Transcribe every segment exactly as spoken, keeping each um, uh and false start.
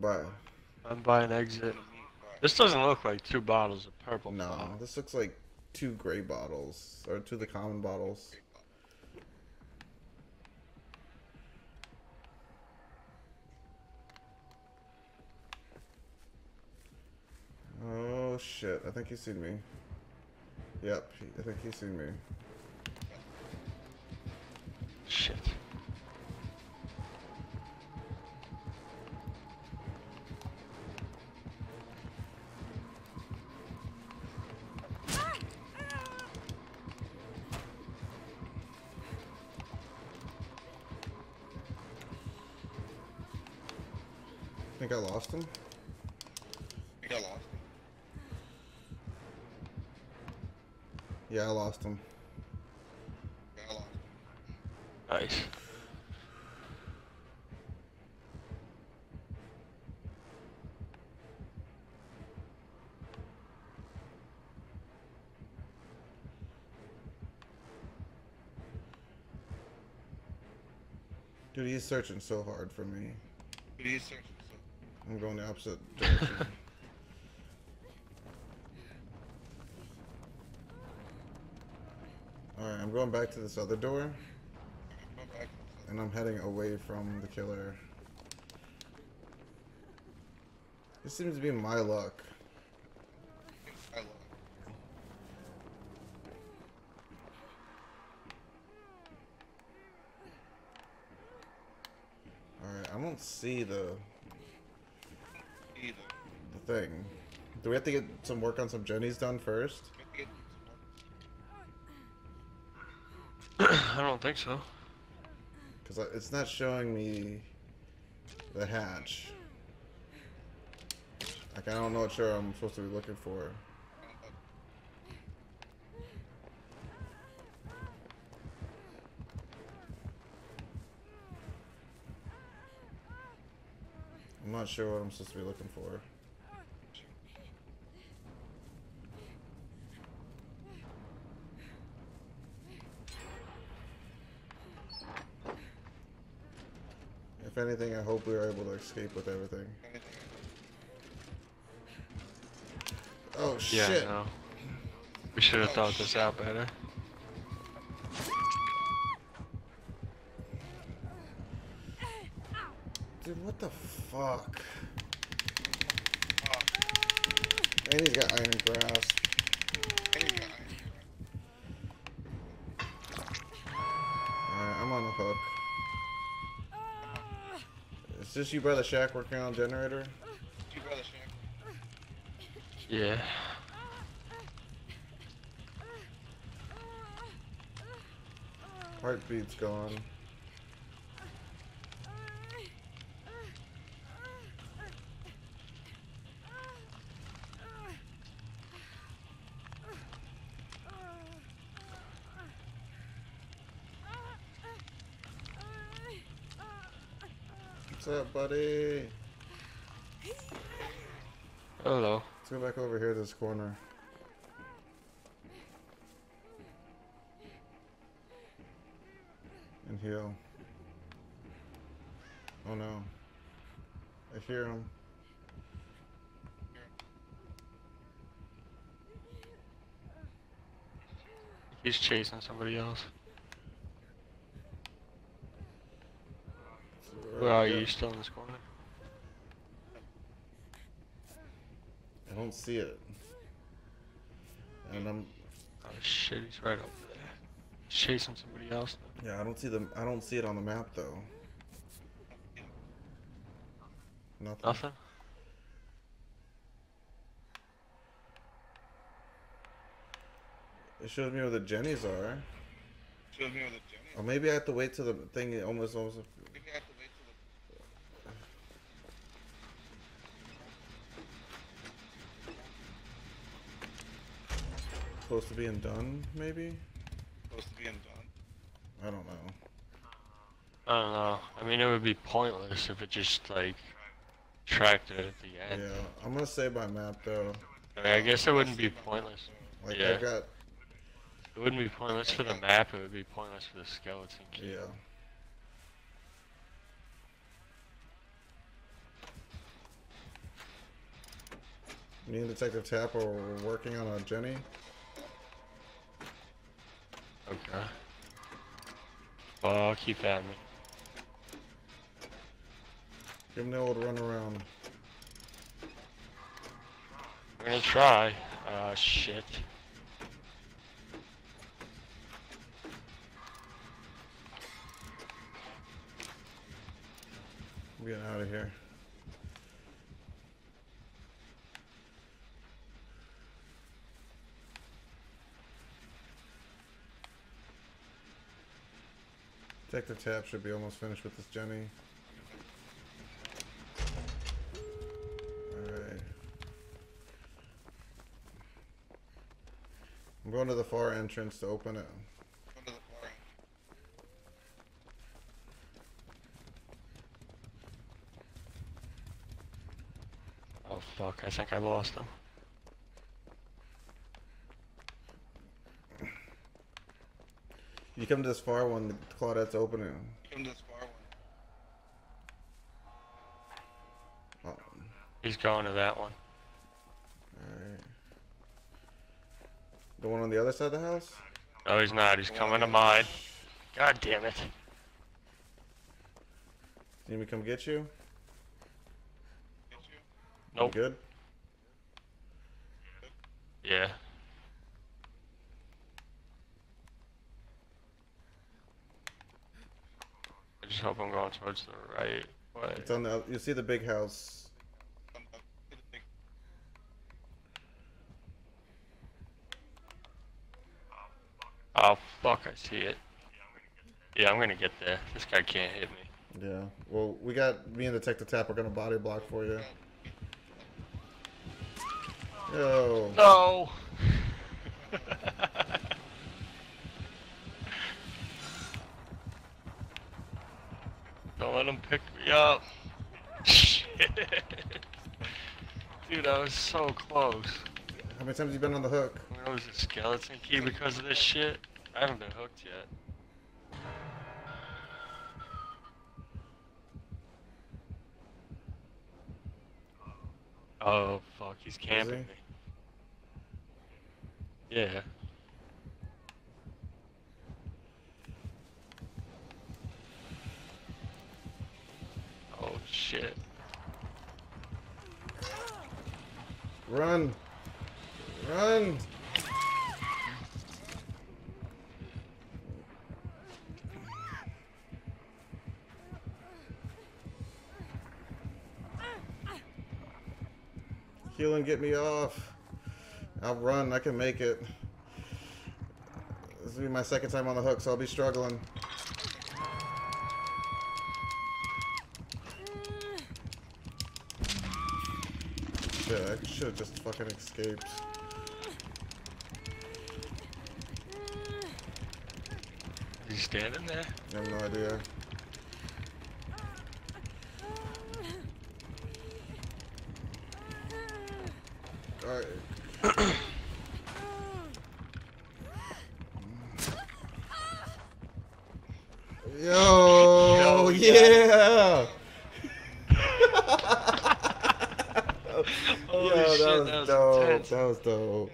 Bro. I'm by an exit. This doesn't look like two bottles of purple. No, bottle. This looks like two gray bottles, or two of the common bottles. Oh shit, I think he's seen me. Yep, I think he's seen me. Shit. I think I lost him. I think I lost him. Yeah, I lost him. Yeah, I lost him. Nice. Dude, he's searching so hard for me. Dude, he's searching so hard. I'm going the opposite direction. Alright, I'm going back to this other door, and I'm heading away from the killer. This seems to be my luck. Alright, I don't see the, the thing. Do we have to get some work on some journeys done first? I don't think so. Because it's not showing me the hatch. Like, I don't know what sure I'm supposed to be looking for. I'm not sure what I'm supposed to be looking for. If anything, I hope we were able to escape with everything. Oh yeah, shit! No. We should have oh, thought shit. this out better. Dude, what the fuck? Oh. And he's got iron grasp. Alright, I'm on the hook. Is this you by the shack working on a generator? You by the shack? Yeah. Heartbeat's gone. What's up, buddy? Hello. Let's go back over here to this corner. And heal. Oh no. I hear him. He's chasing somebody else. Where are you? You still in this corner? I don't see it. And I'm. Oh shit! He's right over there. He's chasing somebody else. Yeah, I don't see them. I don't see it on the map though. Nothing. Nothing. It shows me where the jennies are. It shows me where the jennies. Or maybe I have to wait till the thing almost almost. Supposed to be in done, maybe? Supposed to be in done? I don't know. I don't know. I mean, it would be pointless if it just, like, tracked it at the end. Yeah, I'm gonna say by map, though. I mean, I guess it wouldn't be pointless. Like, yeah. I got... It wouldn't be pointless for the map, it would be pointless for the skeleton key. Yeah. Me and Detective Tapp are working on a Jenny. Okay. Oh, I'll keep at me. Give him the old run around. I'm gonna try. Ah, uh, shit. I'm getting out of here. Detective Tapp should be almost finished with this Jenny. Alright. I'm going to the far entrance to open it. Oh fuck, I think I lost him. You come to this far one, Claudette's opening. You come to this far one. Oh. He's going to that one. Alright. The one on the other side of the house? No, he's not. He's coming to mine. God damn it. Did anybody come get you? Get you? Nope. You good? Yeah. I just hope I'm going towards the right way. It's on the, you see the big house. Oh fuck, I see it. Yeah, I'm gonna get there. This guy can't hit me. Yeah. Well, we got me and Detective Tapp. We're gonna body block for you. Yo. No. Don't let him pick me up. Shit. Dude, I was so close. How many times have you been on the hook? I was a skeleton key because of this shit. I haven't been hooked yet. Oh, fuck. He's camping he? me. Yeah. Shit. Run. Run. Heal and get me off. I'll run. I can make it. This will be my second time on the hook, so I'll be struggling. I should have just fucking escaped. Is he standing there? I have no idea. Alright. Yo, Yo, yeah! Holy Yo, shit, that was, that was dope. Intense. That was dope.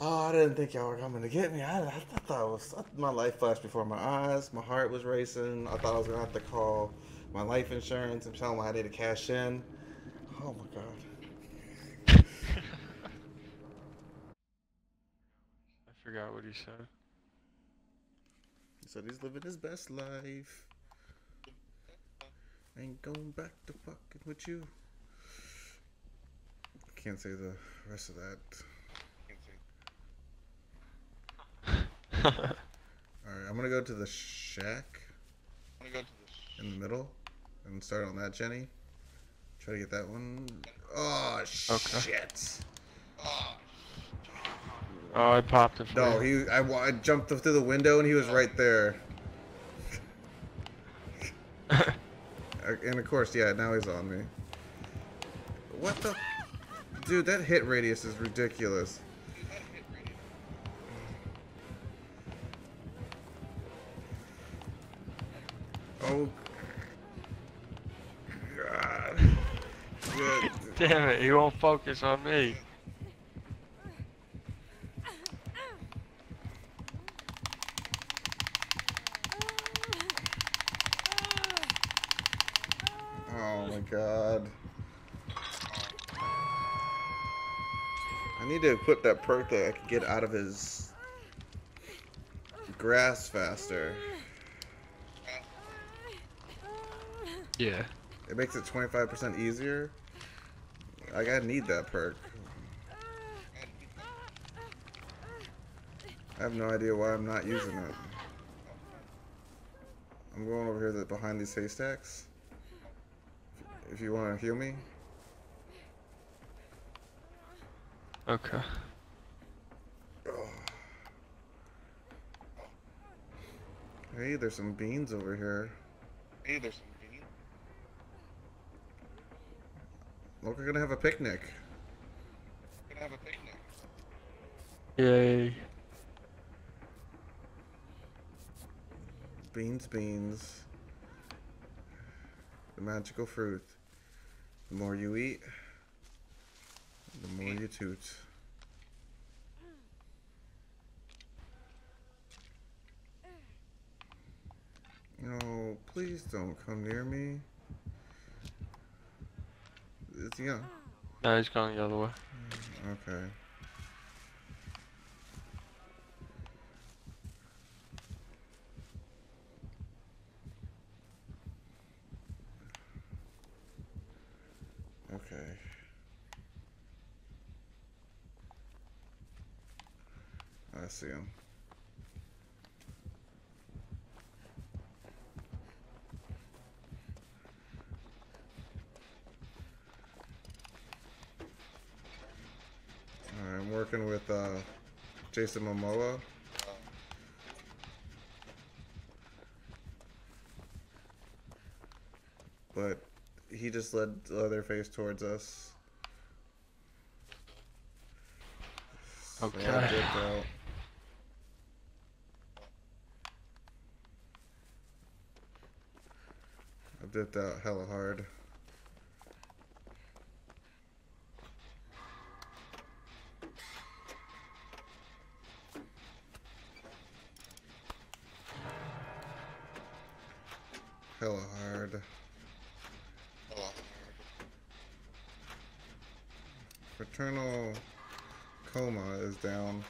Oh, I didn't think y'all were coming to get me. I, I, I thought it was, I, my life flashed before my eyes. My heart was racing. I thought I was gonna have to call my life insurance and tell them I needed to cash in. Oh my god. I forgot what he said. He said he's living his best life. I ain't going back to fucking with you. Can't say the rest of that. Alright, I'm gonna go to the shack. I'm gonna go to the sh in the middle and start on that Jenny. Try to get that one. Oh okay. Shit! Oh, oh I popped it. No, he. I, I jumped through the window and he was right there. And of course, yeah. Now he's on me. What the. Dude, that hit radius is ridiculous. Dude, that hit radius. Oh. God. Good. Damn it, he won't focus on me. Oh my god. I need to equip that perk that I can get out of his grass faster. Yeah. It makes it twenty-five percent easier. Like, I need that perk. I have no idea why I'm not using it. I'm going over here behind these haystacks. If you want to heal me. Okay. Oh. Hey, there's some beans over here. Hey, there's some beans. Look, we're gonna have a picnic. We're gonna have a picnic. Yay. Beans, beans. The magical fruit. The more you eat, the more you toot. No, please don't come near me. Is he on? No, he's going the other way. Okay. Okay. I see him. Alright, I'm working with uh, Jason Momoa. But he just led Leatherface towards us. Okay. So I dipped out. I dipped out hella hard. Hella hard. Fraternal Coma is down.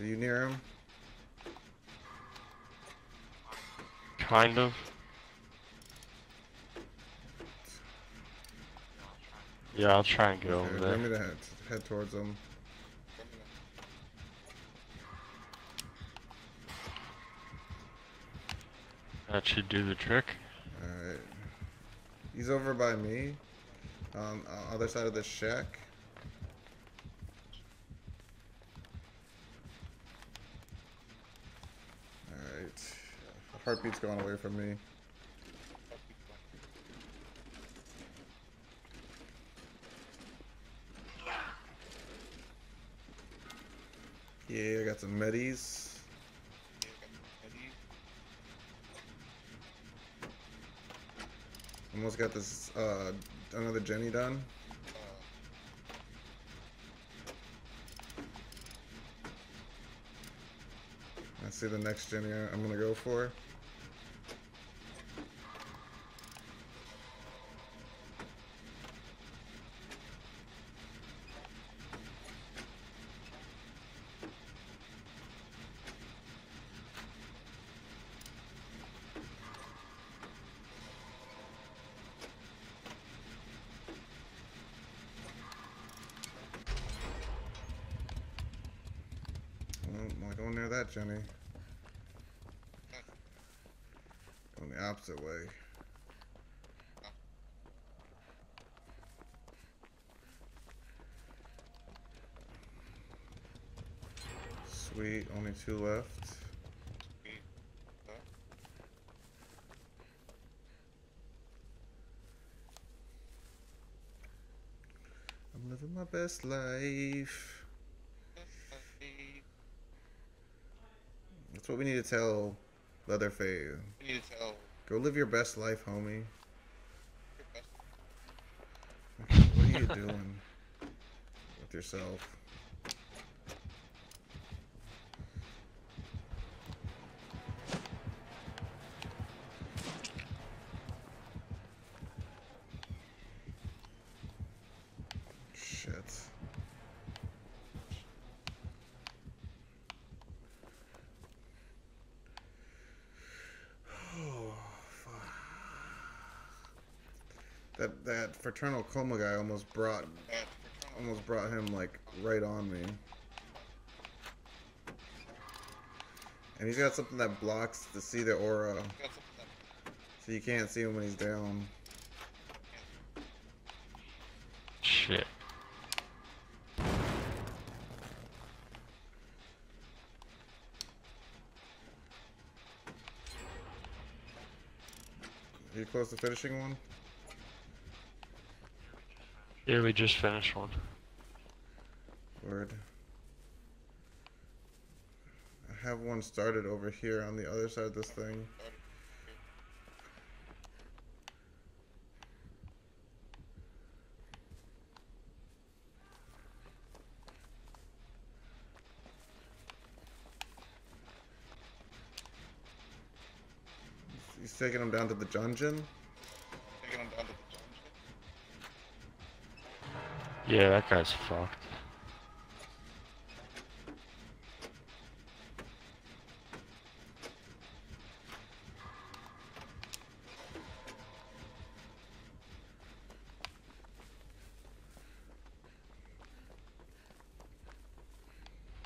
Are you near him? Kind of. Yeah, I'll try and get okay, over there. Let me head, head towards him. That should do the trick. Alright. He's over by me. Um, other side of the shack. Alright. Heartbeat's going away from me. Yeah, I got some medis. Almost got this, uh, another Jenny done. I see the next Jenny I'm gonna go for. Don't near that, Jenny. Going the opposite way. Sweet, only two left. I'm living my best life. That's what we need to tell Leatherface. We need to tell. Go live your best life, homie. What are you you doing with yourself? That that fraternal coma guy almost brought almost brought him like right on me. And he's got something that blocks to see the aura, so you can't see him when he's down. Shit. Are you close to finishing one? Yeah, we just finished one. Word. I have one started over here on the other side of this thing. He's taking him down to the dungeon? Yeah, that guy's fucked.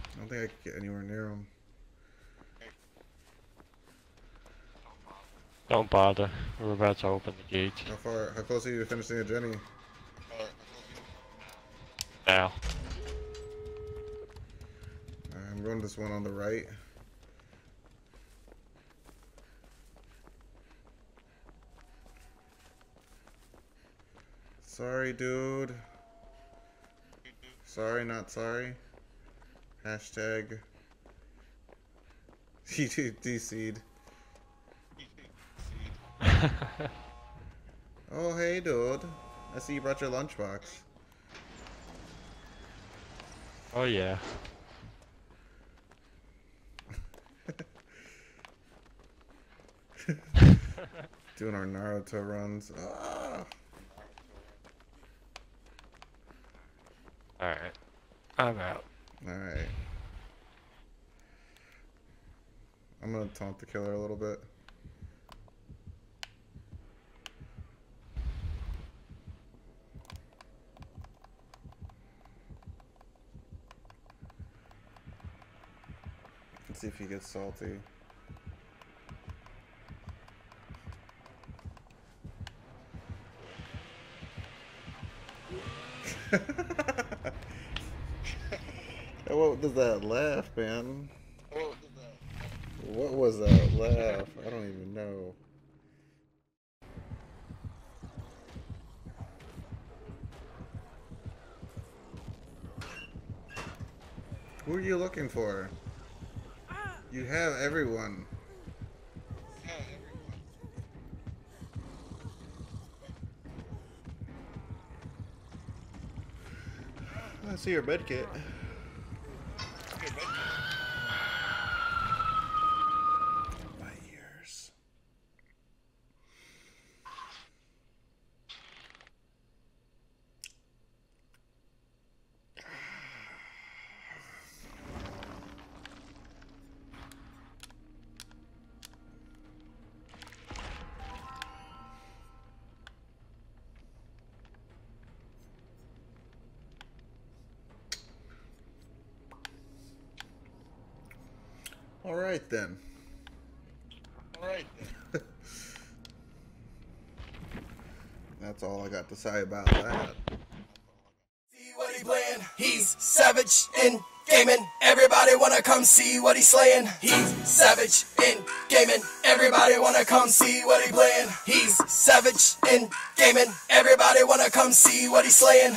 I don't think I could get anywhere near him. Don't bother. We're about to open the gate. How far? How close are you to finishing the journey? Now. I'm going this one on the right. Sorry, dude. Sorry, not sorry. Hashtag D C'd. Oh, hey, dude. I see you brought your lunchbox. Oh yeah. Doing our Naruto runs. Ah! All right, I'm out. All right. I'm gonna taunt the killer a little bit. See if he gets salty. What was that laugh, man? What was that laugh? I don't even know. Who are you looking for? You have everyone. I see your med kit. My ears. All right then. All right then. That's all I got to say about that. See what he playing? He's savage in gaming. Everybody wanna come see what he's slaying. He's savage in gaming. Everybody wanna come see what he playing. He's savage in gaming. Everybody wanna come see what he's slaying.